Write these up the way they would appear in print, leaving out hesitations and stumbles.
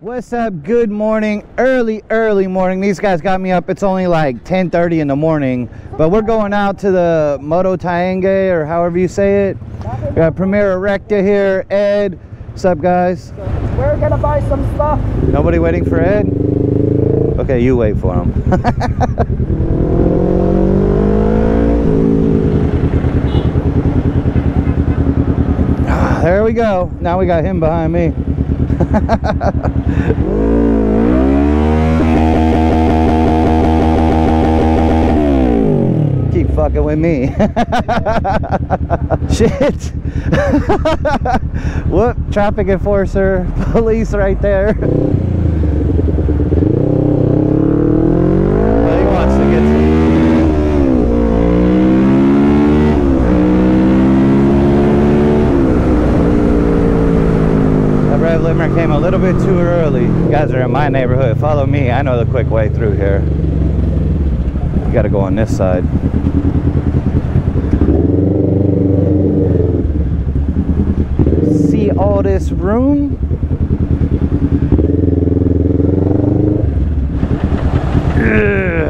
What's up? Good morning. Early morning. These guys got me up. It's only like 10:30 in the morning, but we're going out to the Moto Tiangge, or however you say it. We got Premier Erecta here. Ed, what's up, guys? We're gonna buy some stuff. Nobody waiting for Ed? Okay, you wait for him. There we go. Now we got him behind me. Keep fucking with me. Shit. Whoop, traffic enforcer, police right there. Came a little bit too early. You guys are in my neighborhood. Follow me. I know the quick way through here. You gotta go on this side. See all this room? Ugh.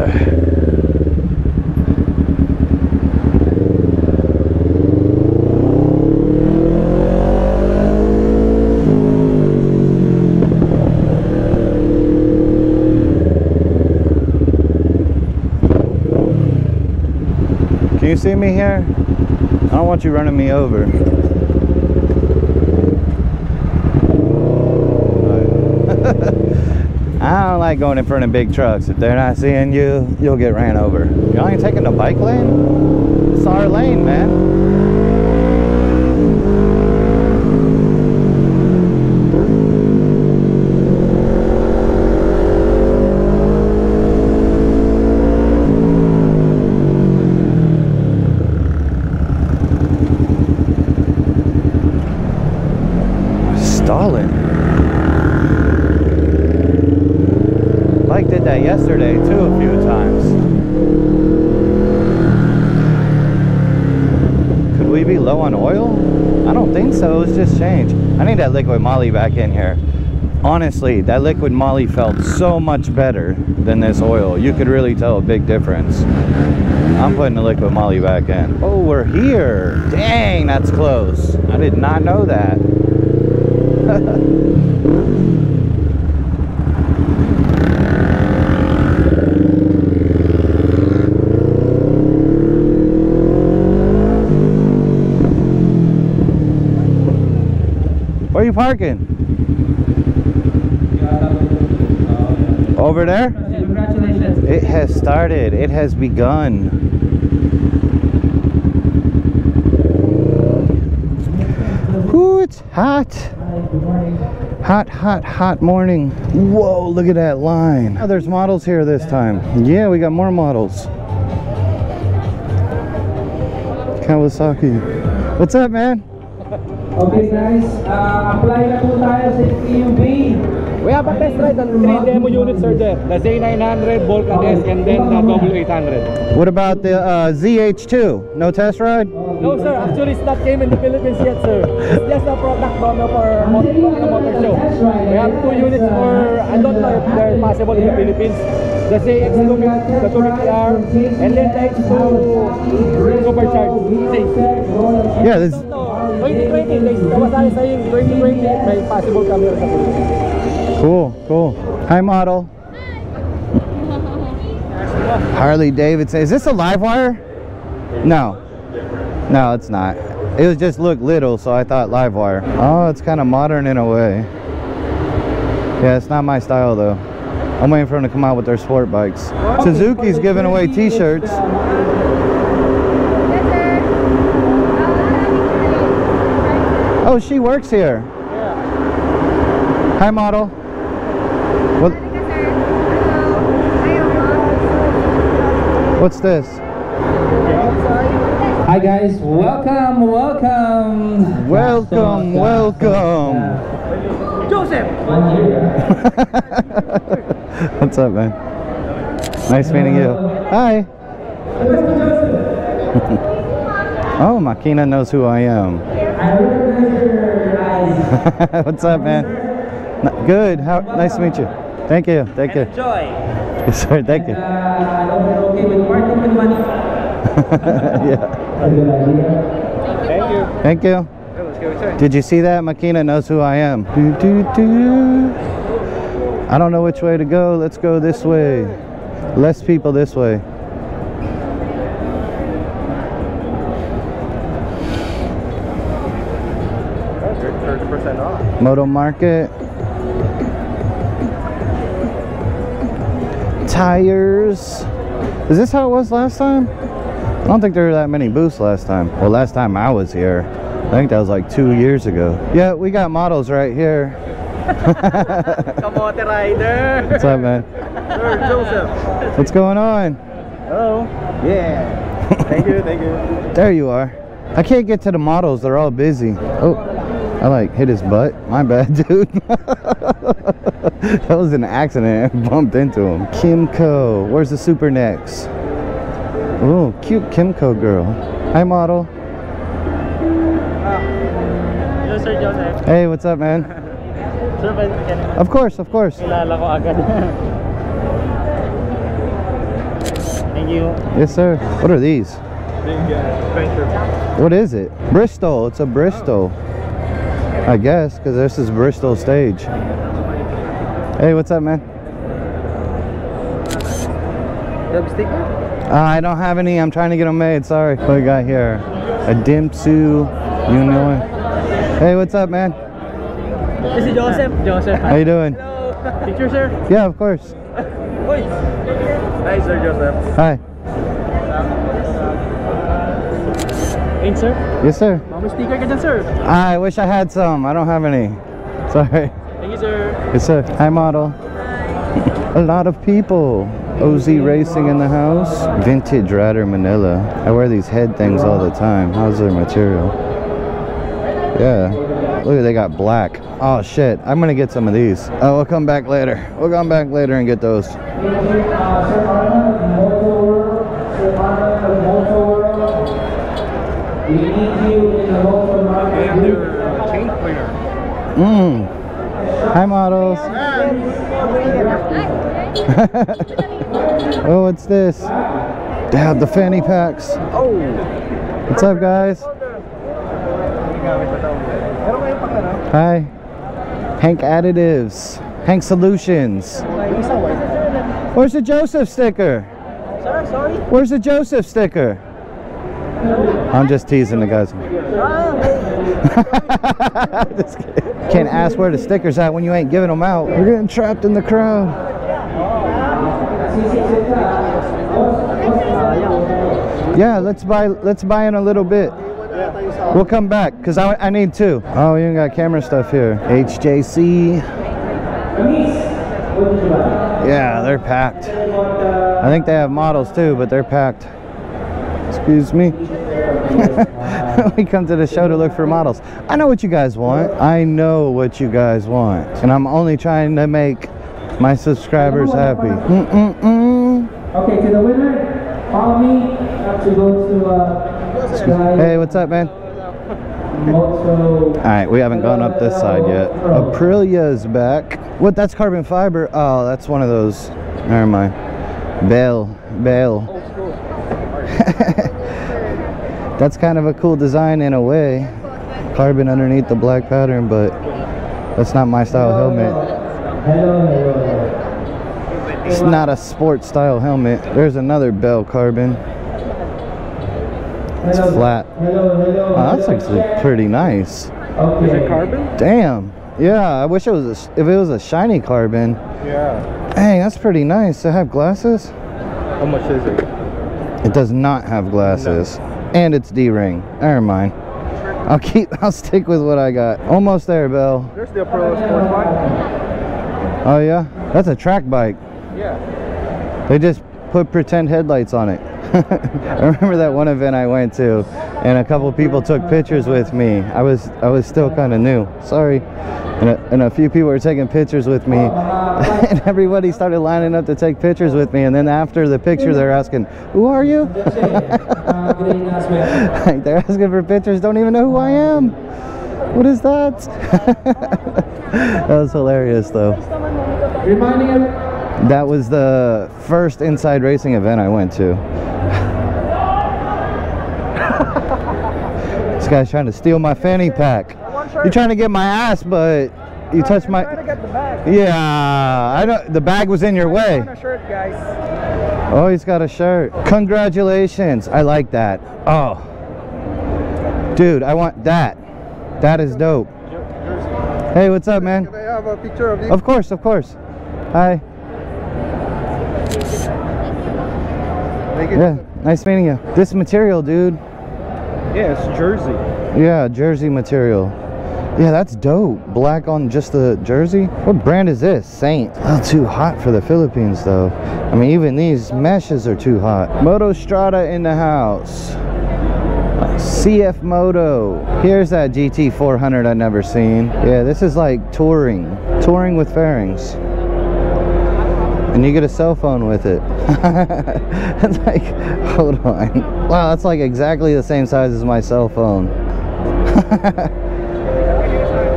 You see me here? I don't want you running me over. I don't like going in front of big trucks. If they're not seeing you, you'll get ran over. Y'all ain't taking the bike lane? It's our lane, man. Yesterday too, a few times. Could we be low on oil? I don't think so. It's just change. I need that liquid moly back in here. Honestly, that liquid moly felt so much better than this oil. You could really tell a big difference. I'm putting the liquid moly back in. Oh, we're here. Dang, that's close. I did not know that. Where are you parking? Over there? Congratulations. It has started. It has begun. Ooh, it's hot. Hot morning. Whoa, look at that line. Oh, there's models here this time. Yeah, we got more models. Kawasaki. What's up, man? Okay, guys, apply na po tayo sa EMB. We have a test ride on three demo units, sir, there. The Z900, Volcadesk, and then the W800. What about the ZH2? No test ride? No, sir. Actually, it's not came in the Philippines yet, sir. It's just a product demo for motor show. We have two units for, I don't know if they're possible in the Philippines. The ZX2, the 2R, and then the H2 supercharged. Yeah, this. 2020, they was saying 2020 may possible come here. Cool. Hi, model. Hi. Harley-Davidson. Is this a Livewire? No, it's not. It was just looked little, so I thought Livewire. Oh, it's kind of modern in a way. Yeah, it's not my style though. I'm waiting for them to come out with their sport bikes. Suzuki's giving away t-shirts. Oh, she works here. Yeah. Hi, model. What? What's this? Hi, guys. Welcome. Joseph. What's up, man? Nice meeting you. Hi. Oh, Makina knows who I am. What's up, man? Good Good. How nice to meet you. Thank you. Thank you. Enjoy. Yes, sir. Thank you. I hope you're okay with working with money. Yeah. Thank you. Thank you. Oh, let's go inside. Did you see that? Makina knows who I am. Do, do, do. I don't know which way to go. Let's go this way. Less people this way. Moto Market. Tires. Is this how it was last time? I don't think there were that many booths last time. Well, last time I was here. I think that was like 2 years ago. Yeah, we got models right here. Come on, the rider. What's up, man? Sir, Joseph. What's going on? Hello. Yeah. Thank you, thank you. There you are. I can't get to the models. They're all busy. Oh. I like hit his butt. My bad, dude. That was an accident. I bumped into him. Kymco. Where's the Super Nex? Oh, cute Kymco girl. Hi, model. Joseph. Hey, what's up, man? Of course, of course. Thank you. Yes, sir. What are these? What is it? Bristol. It's a Bristol. Oh. I guess, because this is Bristol stage. Hey, what's up, man? I don't have any. I'm trying to get them made. Sorry. What we got here? A dimsu. You know it. Hey, what's up, man? This is Joseph. Joseph. How you doing? Hello. Picture, sir? Yeah, of course. Hi, sir, Joseph. Hi. Hey, sir? Yes, sir. I wish I had some. I don't have any. Sorry. Thank you, sir. Yes, sir. Hi, model. Hi. A lot of people. OZ Racing in the house. Vintage Rider Manila. I wear these head things all the time. How's their material? Yeah. Look, they got black. Oh, shit. I'm going to get some of these. Oh, we'll come back later. We'll come back later and get those. We need you in the local market. And they're chain cleaner. Mmm. Hi, models. Oh, what's this? They have the fanny packs. Oh. What's up, guys? Hi. Hank Additives. Hank Solutions. Where's the Joseph sticker? Sorry. Where's the Joseph sticker? I'm just teasing the guys. Just kidding. Can't ask where the sticker's at when you ain't giving them out. You're getting trapped in the crowd. Yeah, let's buy in a little bit. We'll come back because I need two. Oh, you even got camera stuff here. HJC. Yeah, they're packed. I think they have models too, but they're packed. Excuse me. We come to the show to look for models. I know what you guys want. I know what you guys want. And I'm only trying to make my subscribers happy. Okay, to the winner, follow me. Have to go to hey, what's up, man? Alright, we haven't gone up this side yet. Aprilia's back. What, that's carbon fiber? Oh, that's one of those. Never mind. Bell. That's kind of a cool design in a way. Carbon underneath the black pattern, but that's not my style helmet. It's not a sports style helmet. There's another Bell carbon. It's flat. Oh, that's actually pretty nice. Is it carbon? Damn. Yeah, I wish it was. If it was a shiny carbon. Yeah. Dang, that's pretty nice. To have glasses. How much is it? It does not have glasses. No. And it's D-ring. Never mind. I'll stick with what I got. Almost there, Bell. There's the Aprilia sports bike. Oh yeah? That's a track bike. Yeah. They just put pretend headlights on it. I remember that one event I went to and a couple people took pictures with me. I was still kind of new. Sorry. And a few people were taking pictures with me. And everybody started lining up to take pictures with me, and then after the picture they're asking, who are you? Like, they're asking for pictures, don't even know who I am. What is that? That was hilarious though. That was the first inside racing event I went to. This guy's trying to steal my fanny pack. You're trying to get my ass, but you touched my... Yeah, I don't. The bag was in your way. Oh, he's got a shirt. Congratulations. I like that. Oh. Dude, I want that. That is dope. Hey, what's up, man? Can I have a picture of you? Of course, of course. Hi. Yeah, nice meeting you. This material, dude. Yeah, it's jersey. Yeah, jersey material. Yeah, that's dope. Black on just the jersey. What brand is this? Saint. A little too hot for the Philippines, though. I mean, even these meshes are too hot. Moto Strada in the house. CF Moto. Here's that GT400 I've never seen. Yeah, this is like touring. Touring with fairings. And you get a cell phone with it. It's like, hold on. Wow, that's like exactly the same size as my cell phone.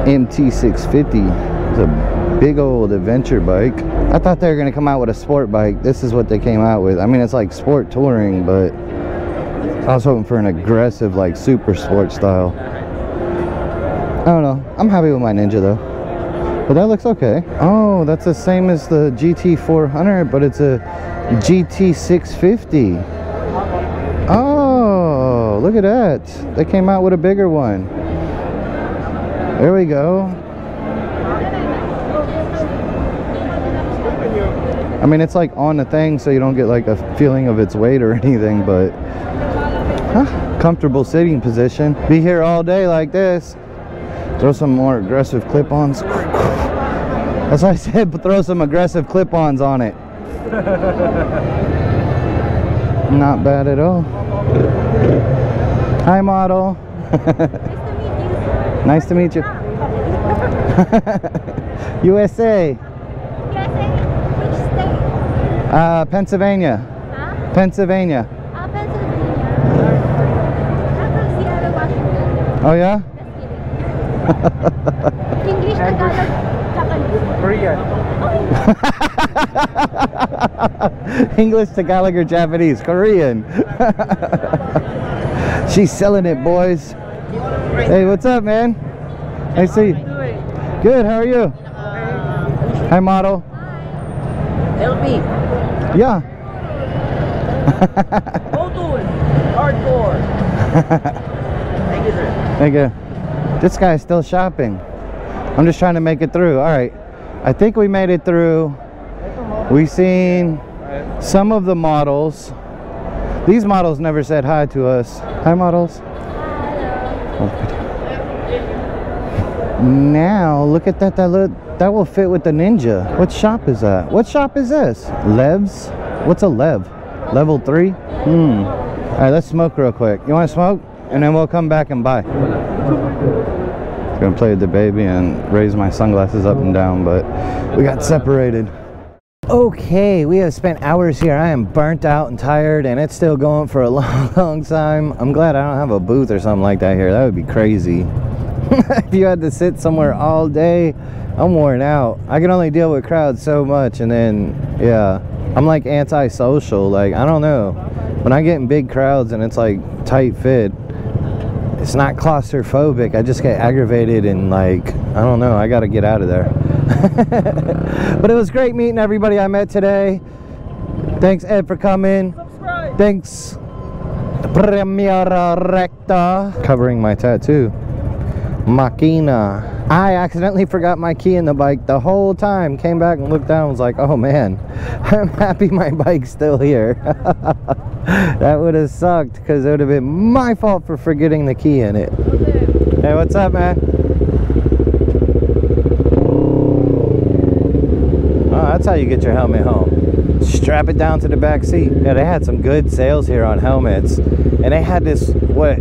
MT650. It's a big old adventure bike. I thought they were going to come out with a sport bike. This is what they came out with. I mean, it's like sport touring, but I was hoping for an aggressive, like, super sport style. I don't know. I'm happy with my Ninja, though. But that looks okay. Oh, that's the same as the GT400, but it's a GT650. Oh, look at that. They came out with a bigger one. There we go. I mean, it's like on the thing, so you don't get like a feeling of its weight or anything, but huh, comfortable sitting position. Be here all day like this. Throw some more aggressive clip-ons. That's why I said, but throw some aggressive clip-ons on it. Not bad at all. Hi, model. Nice to meet you. USA. USA. Which state? Pennsylvania. Huh? Pennsylvania. Pennsylvania. I'm from Seattle, Washington. Oh, yeah? English, Tagalog, Japanese. Korean. English, Tagalog, or Japanese. Korean. She's selling it, boys. Hey, what's up, man? I see you. Good, how are you? Hi, model. LB. Yeah. Moto is hardcore. Thank you, sir. Thank you. This guy's still shopping. I'm just trying to make it through. All right, I think we made it through. We've seen some of the models. These models never said hi to us. Hi, models. Hello. Now, look at that. That will fit with the Ninja. What shop is that? What shop is this? Lev's? What's a Lev? Level 3? All right, let's smoke real quick. You want to smoke? And then we'll come back and buy. I'm gonna play with the baby and raise my sunglasses up and down, but we got separated. Okay, we have spent hours here. I am burnt out and tired, and it's still going for a long time. I'm glad I don't have a booth or something like that here. That would be crazy. If you had to sit somewhere all day, I'm worn out. I can only deal with crowds so much, and then yeah, I'm like antisocial. Like, I don't know, when I get in big crowds and it's like tight fit, it's not claustrophobic. I just get aggravated and like, I don't know, I gotta get out of there. But it was great meeting everybody I met today. Thanks, Ed, for coming. Subscribe. Thanks, Premiera Recta. Covering my tattoo. Machina. I accidentally forgot my key in the bike the whole time. Came back and looked down and was like, oh man, I'm happy my bike's still here. That would have sucked, because it would have been my fault for forgetting the key in it. Hey, what's up, man? Oh, that's how you get your helmet home. Strap it down to the back seat. Yeah, they had some good sales here on helmets. And they had this, what?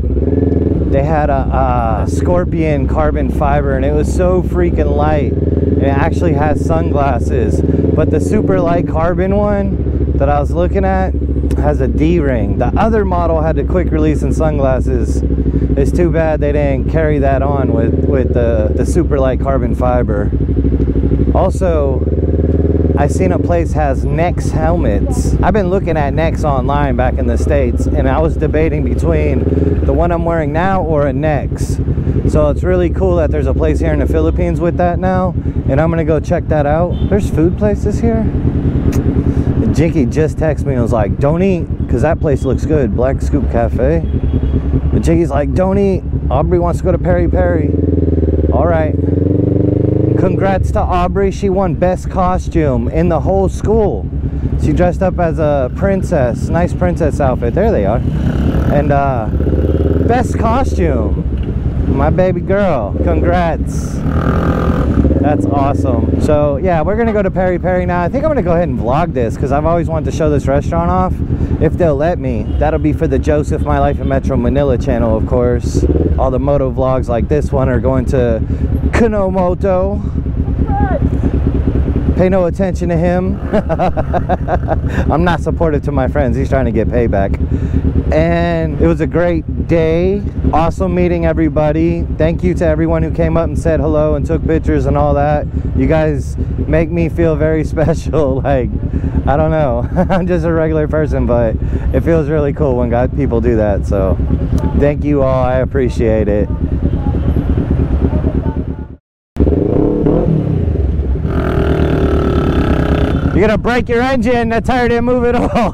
They had a Scorpion carbon fiber, and it was so freaking light, and it actually has sunglasses. But the super light carbon one that I was looking at has a D-ring. The other model had the quick release and sunglasses, It's too bad they didn't carry that on with the super light carbon fiber. Also, I seen a place has Nex helmets. I've been looking at Nex online back in the States, and I was debating between the one I'm wearing now or a Nex. So it's really cool that there's a place here in the Philippines with that now, and I'm gonna go check that out. There's food places here. Jinky just texted me and was like, don't eat, because that place looks good. Black Scoop Cafe. But Jinky's like, don't eat. Aubrey wants to go to Peri Peri. All right. Congrats to Aubrey. She won best costume in the whole school. She dressed up as a princess. Nice princess outfit. There they are. And best costume. My baby girl. Congrats. That's awesome. So yeah, we're gonna go to Peri Peri now. I think I'm gonna go ahead and vlog this because I've always wanted to show this restaurant off if they'll let me. That'll be for the Joseph My Life in Metro Manila channel, of course. All the moto vlogs like this one are going to Kanomoto. Pay no attention to him. I'm not supportive to my friends. He's trying to get payback. And it was a great day. Awesome meeting everybody. Thank you to everyone who came up and said hello and took pictures and all that. You guys make me feel very special. Like, I don't know. I'm just a regular person, but it feels really cool when people do that. So thank you all. I appreciate it. You're gonna break your engine. That's how you didn't move at all.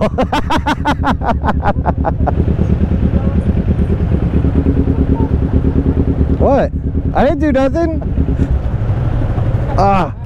What? I didn't do nothing. Ah.